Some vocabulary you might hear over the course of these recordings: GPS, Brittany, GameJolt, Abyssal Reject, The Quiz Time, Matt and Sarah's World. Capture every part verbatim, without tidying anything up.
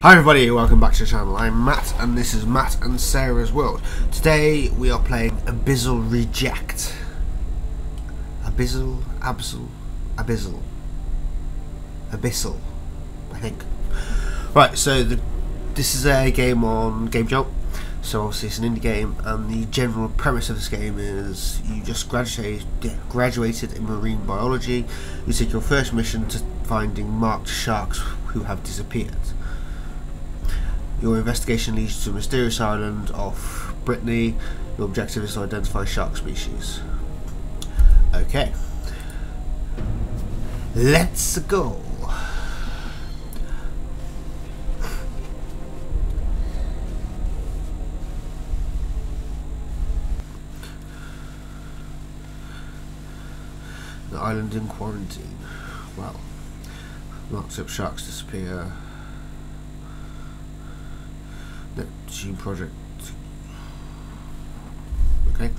Hi everybody, welcome back to the channel. I'm Matt and this is Matt and Sarah's World. Today we are playing Abyssal Reject. Abyssal, Abyssal, Abyssal. Abyssal, I think. Right, so the, this is a game on GameJolt. So obviously it's an indie game, and the general premise of this game is you just graduated, graduated in marine biology. You take your first mission to finding marked sharks who have disappeared. Your investigation leads to a mysterious island off Brittany. Your objective is to identify shark species. Okay. Let's go. The island in quarantine. Well, lots of sharks disappear. Neptune project. Okay.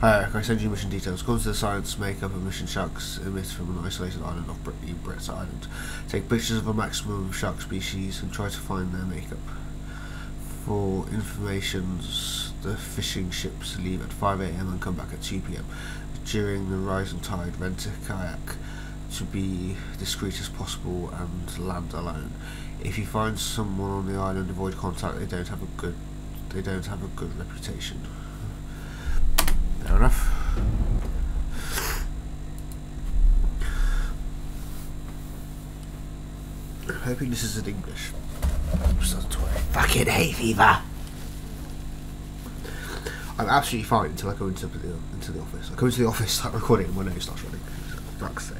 Alright, can I send you mission details? According to the science makeup of mission, sharks emit from an isolated island off Brittany, Brett's Island. Take pictures of a maximum of shark species and try to find their makeup. For information, the fishing ships leave at five A M and come back at two P M During the rising tide, rent a kayak to be discreet as possible and land alone. If you find someone on the island, avoid contact. They don't have a good, they don't have a good reputation. Fair enough. I'm hoping this is in English. Fucking hay fever. I'm absolutely fine until I go into the into the office. I go into the office, start recording, and my nose starts running. For fuck's sake.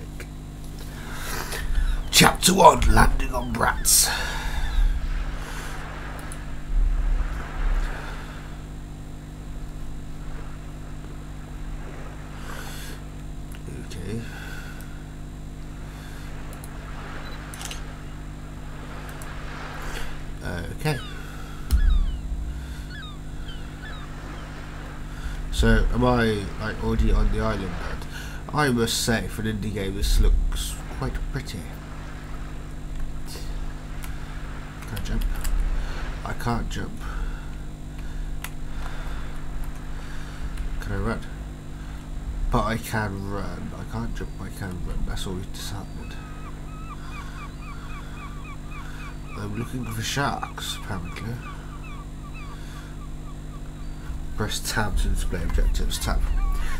Chapter one, landing on Bratz. Okay. Okay. So, am I like already on the island? But I must say, for an indie game, this looks quite pretty. Jump. I can't jump. Can I run? But I can run. I can't jump, I can run. That's always disheartening. I'm looking for sharks, apparently. Press tab to display objectives. Tab.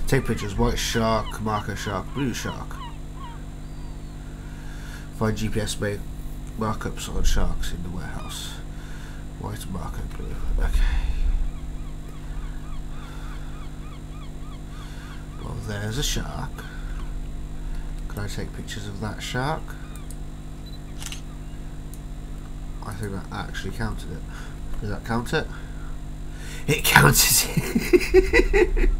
Take pictures. White shark, marker shark, blue shark. Find G P S mate. Markups on sharks in the warehouse. White marker blue. Okay. Well, there's a shark. Can I take pictures of that shark? I think that actually counted it. Does that count it? It counted it!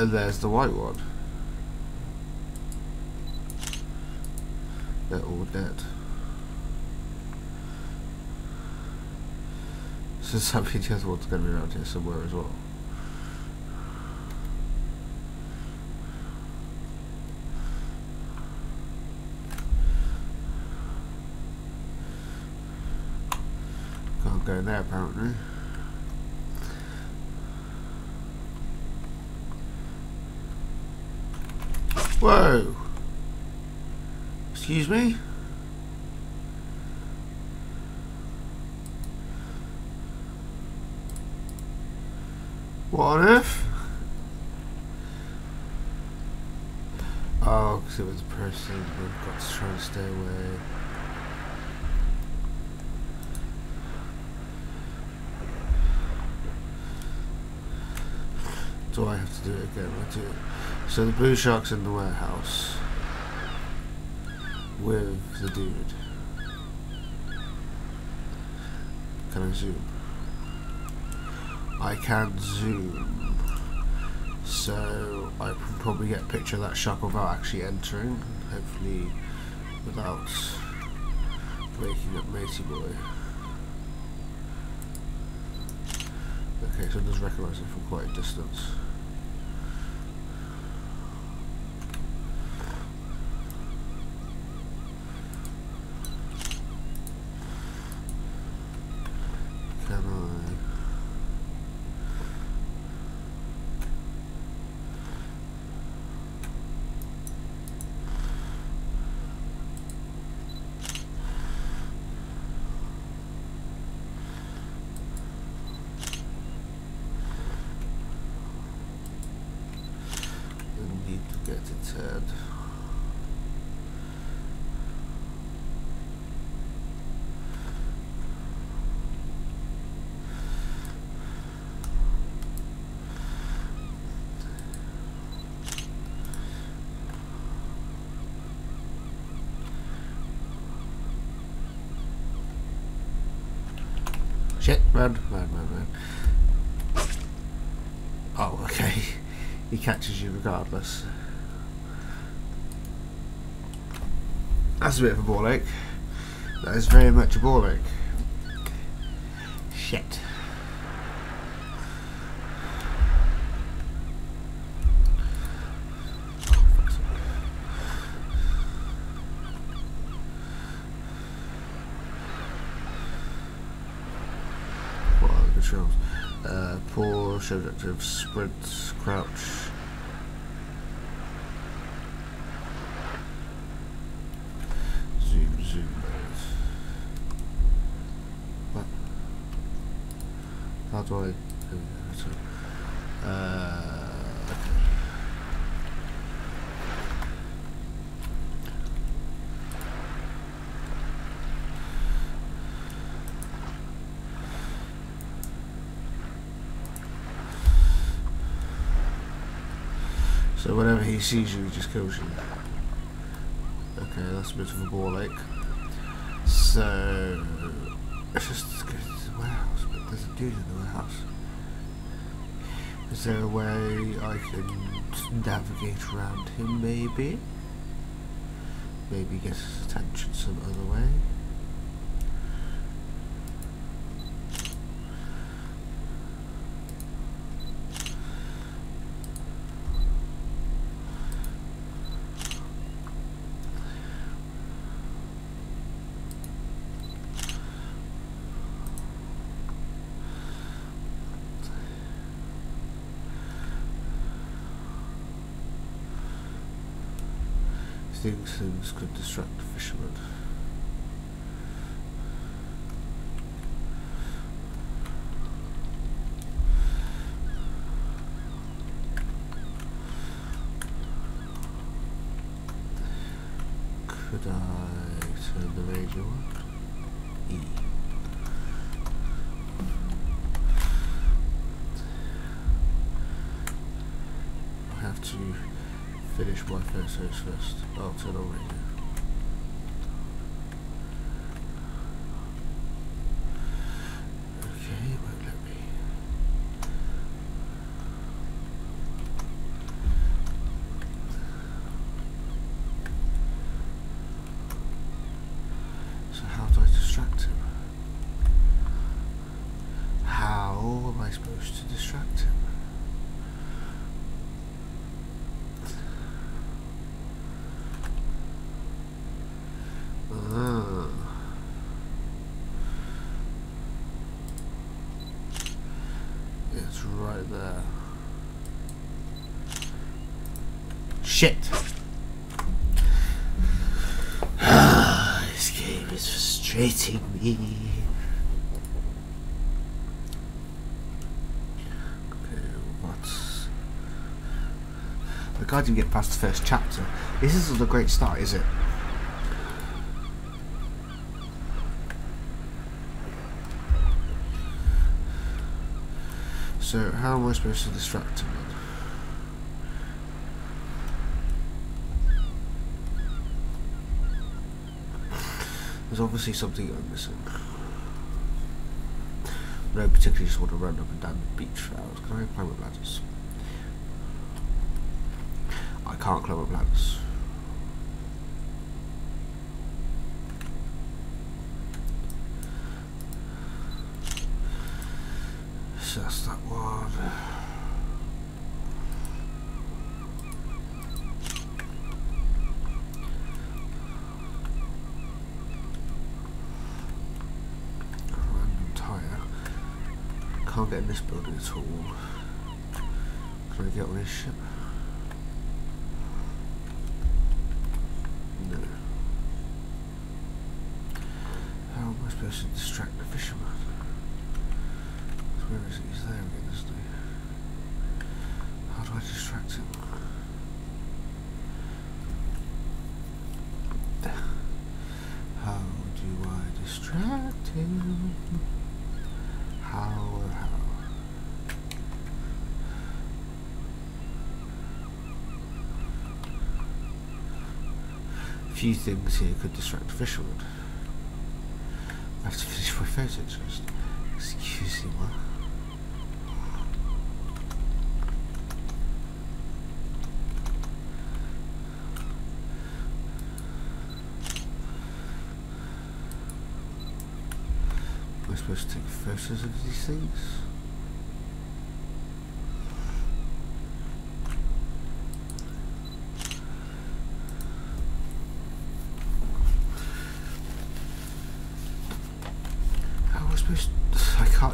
And there's the white one. They're all dead. So something the other one's going to be around here somewhere as well. Can't go in there apparently. Whoa! Excuse me? What on earth? Oh, because it was a person we've got to try and stay away. Do I have to do it again? I do. So the blue shark's in the warehouse with the dude. Can I zoom? I can zoom. So I can probably get a picture of that shark without actually entering. Hopefully without waking up matey boy. Okay, so it does recognise it from quite a distance. it said. Shit, man, man, man, man. Oh, okay. He catches you regardless. That's a bit of a ball ache. That is very much a ball ache. Shit. Uh, Pause, show objective, sprint, crouch. Zoom, zoom. What? How do I... Uh, So whenever he sees you, he just kills you. Okay, that's a bit of a ball ache. So let's just go to the warehouse, but there's a dude in the warehouse. Is there a way I can navigate around him maybe? Maybe get his attention some other way? These things could distract the fishermen. Could I turn the radio on? E. I have to finish my first house first. I'll turn on radio. Okay, it won't let me. So how do I distract him? How am I supposed to distract him? Right there. Shit. This game is frustrating me. Okay, what? I can't even get past the first chapter. This isn't a great start, is it? So how am I supposed to distract him? There's obviously something I'm missing. I don't particularly just want to run up and down the beach for hours. Can I climb up ladders? I can't climb up ladders. That's that one. Random tire. Can't get in this building at all. Can I get on this ship? No. How am I supposed to distract the fisherman? Where is it? He's there again, isn't he? How do I distract him? few things here could distract Fishwood. I have to finish my photo interest. Excuse me, what? Am I supposed to take photos of these things?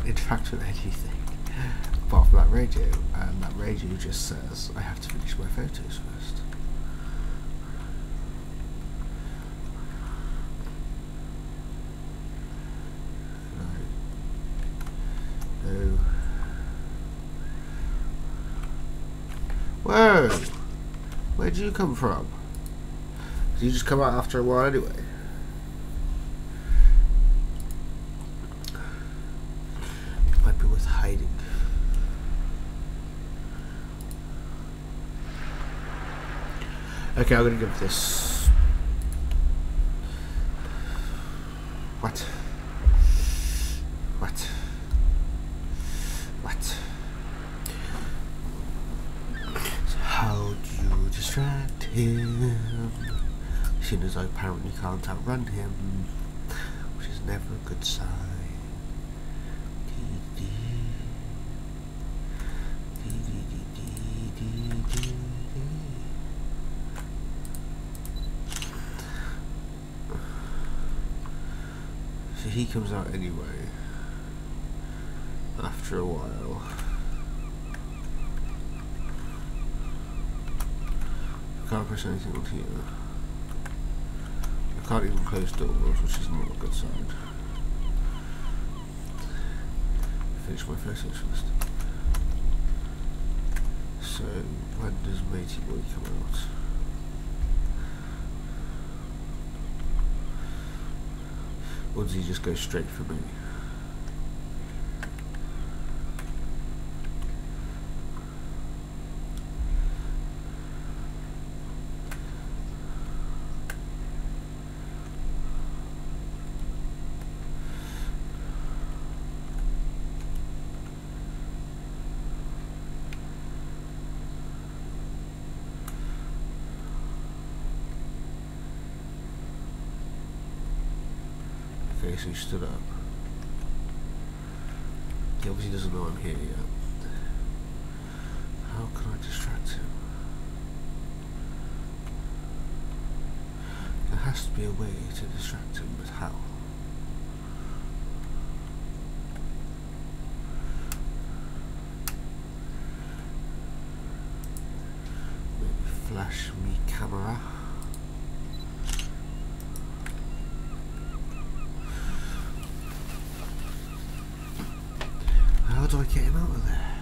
Interact with anything apart from that radio, and that radio just says I have to finish my photos first. No. Whoa! Where'd you come from? Did you just come out after a while anyway? Okay, I'm gonna give this. What? What? What? So how do you distract him? Seeing as I apparently can't outrun him, which is never a good sign. He comes out anyway, after a while. I can't press anything on here. I can't even close doors, which is not a good sign. Finish my first interest. So, when does Matey Boy come out? Or does he just go straight for me? So he stood up. He obviously doesn't know I'm here yet. How can I distract him? There has to be a way to distract him, but how? Maybe flash me camera. How do I get him out of there?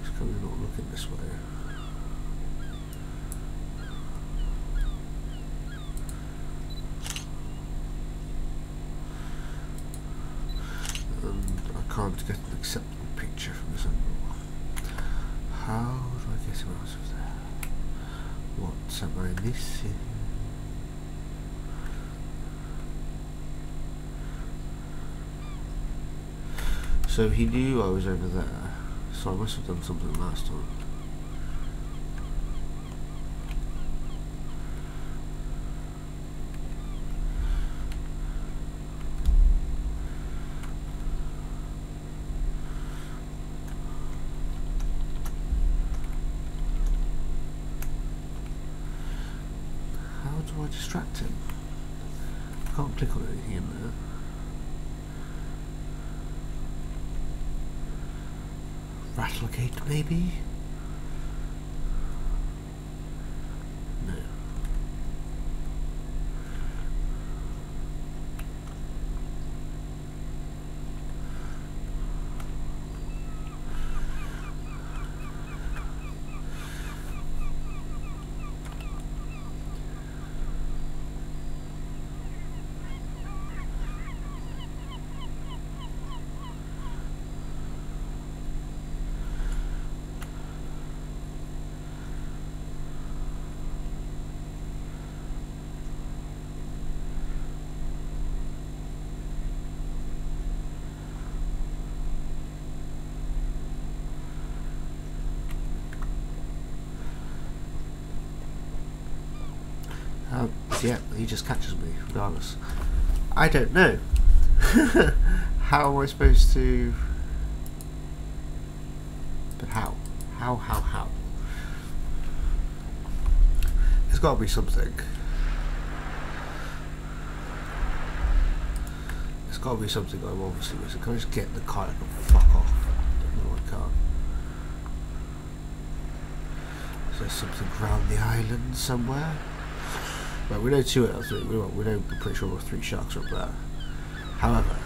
He's probably not looking this way. And I can't get an acceptable picture from this angle. How do I get him out of there? What am I missing? So he knew I was over there, so I must have done something last time. Distract him. I can't click on anything in there. Rattlegate maybe? No. happens, yeah, he just catches me regardless. I don't know. How am I supposed to... But how? How, how, how? There's got to be something. There's got to be something I'm obviously missing. Can I just get the card and fuck off? No, I can't. Is there something around the island somewhere? Right, we know two else. We know, we know, we're pretty sure three sharks are up there. However,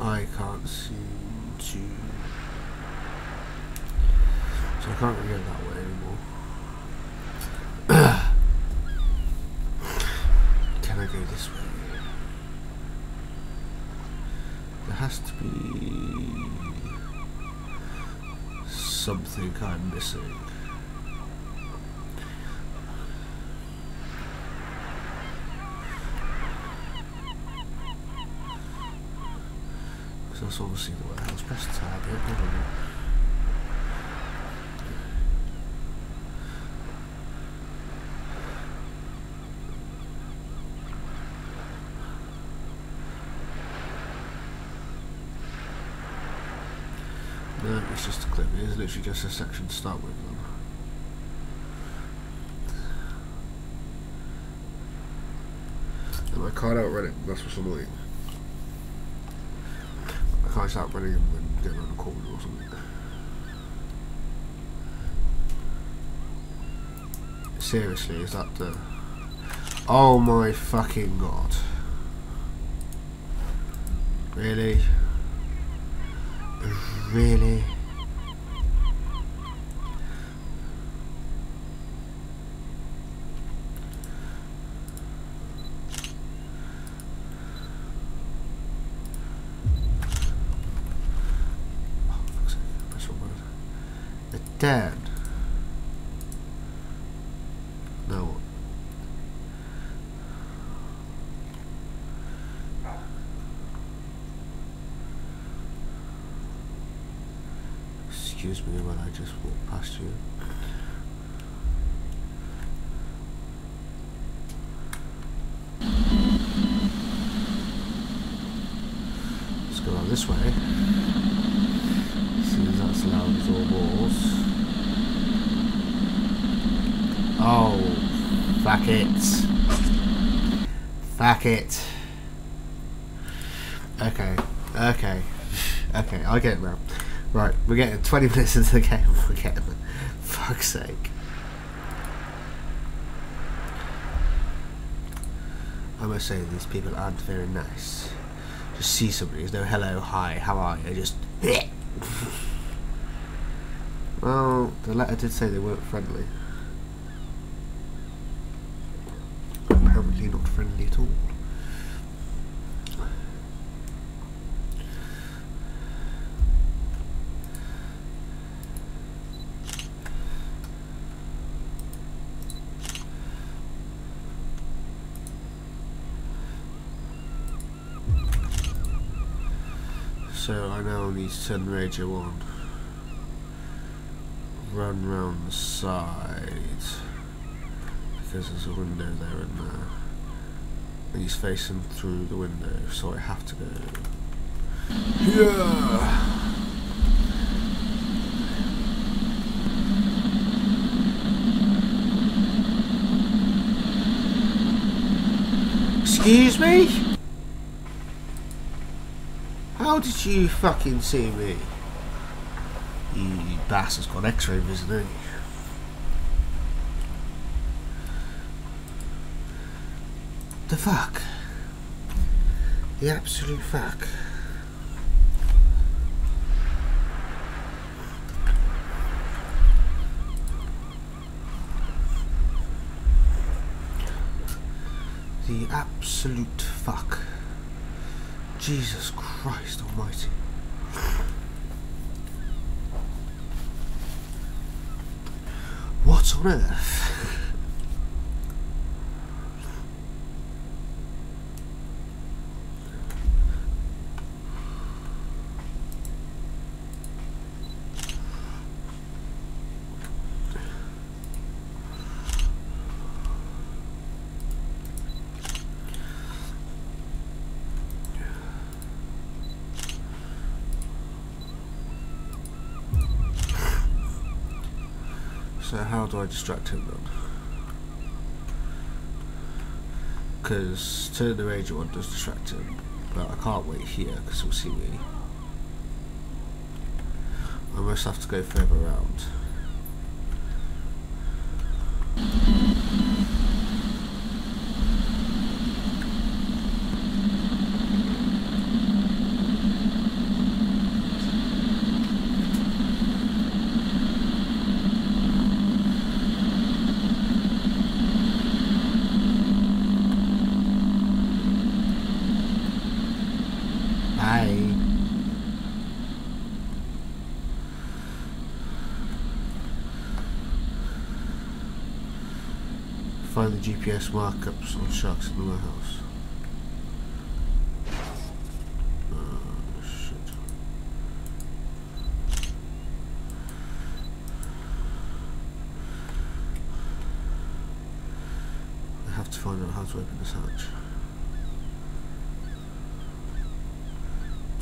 I can't seem to... So I can't really go that way anymore. Can I go this way? There has to be... something I'm missing. So that's obviously the warehouse. Press tab. Yep, hold on. No, it's just a clip. It is literally just a section to start with them. And I can't outrun it. That's what's annoying. I can't start running and then get around the corner or something. Seriously, is that the... Oh my fucking god. Really? Really? Dead. No. Excuse me when I just walked past you. Let's go on this way. That's loud as all walls. Oh, fuck it. Fuck it. Okay, okay, okay, I get it now. Right, we're getting twenty minutes into the game. We're getting it. Fuck's sake. I must say, these people aren't very nice. Just see somebody, there's no hello, hi, how are you? Just. Well, the letter did say they weren't friendly. Apparently not friendly at all. So I now need to turn radio on. Run round the side because there's a window there and there, and he's facing through the window, so I have to go. Yeah. Excuse me? How did you fucking see me? You bastard's got X-ray vision, ain't you? The fuck? The absolute fuck. The absolute fuck. Jesus Christ almighty. What on earth? So how do I distract him then? Because turning the Ranger one does distract him, but I can't wait here because he'll see me. I must have to go further around. Find the G P S markups on sharks in the warehouse. Oh, shit. I have to find out how to open this hatch.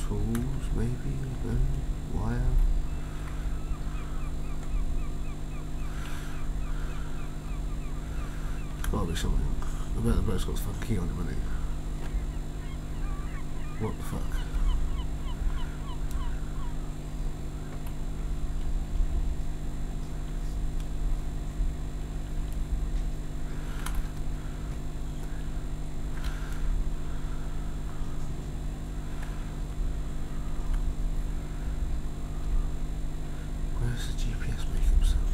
Tools, maybe? No? Wire? Gotta be something. I bet the boat's got the fucking key on him, hasn't he? What the fuck? Where's the G P S make himself?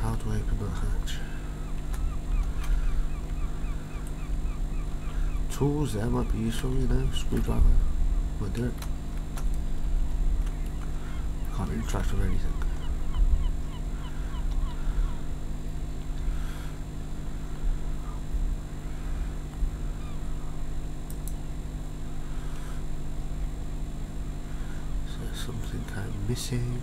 How do I open that hatch? Tools there might be useful, you know, screwdriver. Might do it. Can't really track with anything. So there's something I'm missing.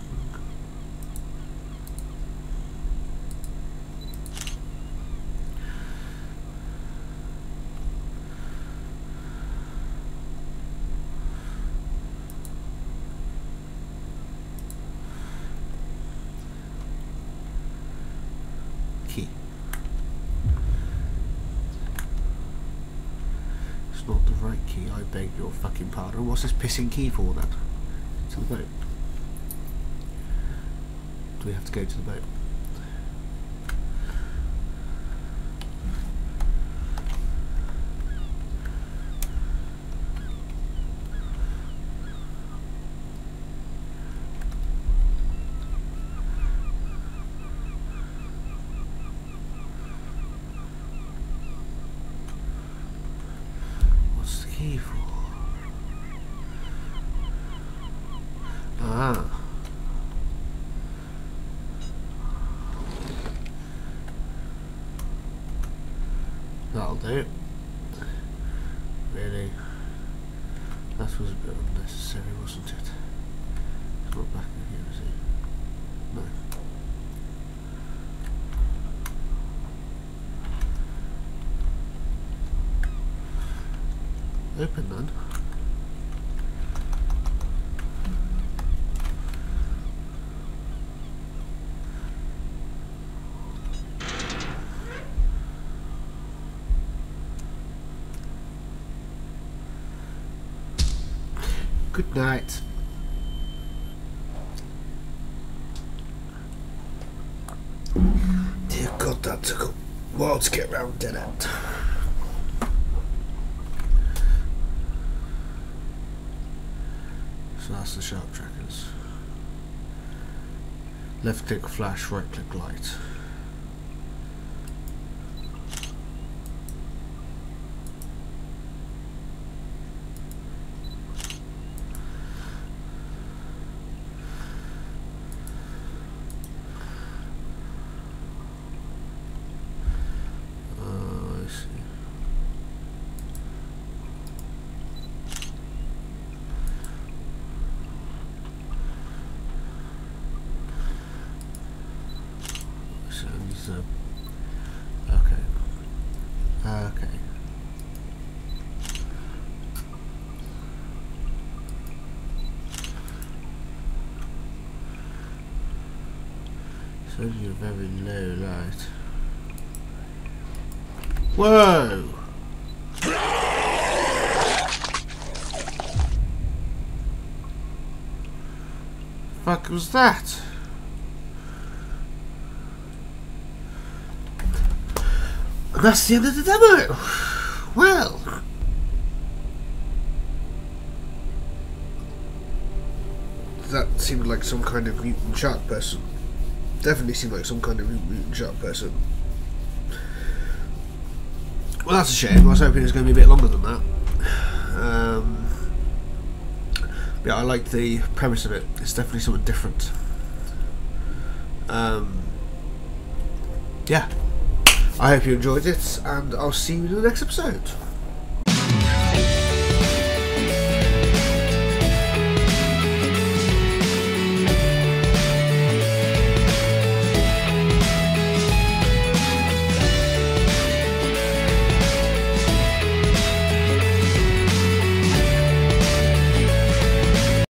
Not the right key, I beg your fucking pardon. What's this pissing key for then? To the boat. Do we have to go to the boat? Ah. That'll do it. Really. That was a bit unnecessary, wasn't it? It's not back in here, is it? No. Open then. Good night. Dear God, that took a while to get round, didn't it? So that's the shark trackers. Left click flash, right click light. So, okay, okay. Shows you very low light. Whoa! Fuck was that? And that's the end of the demo! Well! That seemed like some kind of mutant shark person. Definitely seemed like some kind of mutant shark person. Well, that's a shame. I was hoping it was going to be a bit longer than that. Um, yeah, I like the premise of it. It's definitely something different. Um, yeah. I hope you enjoyed it, and I'll see you in the next episode.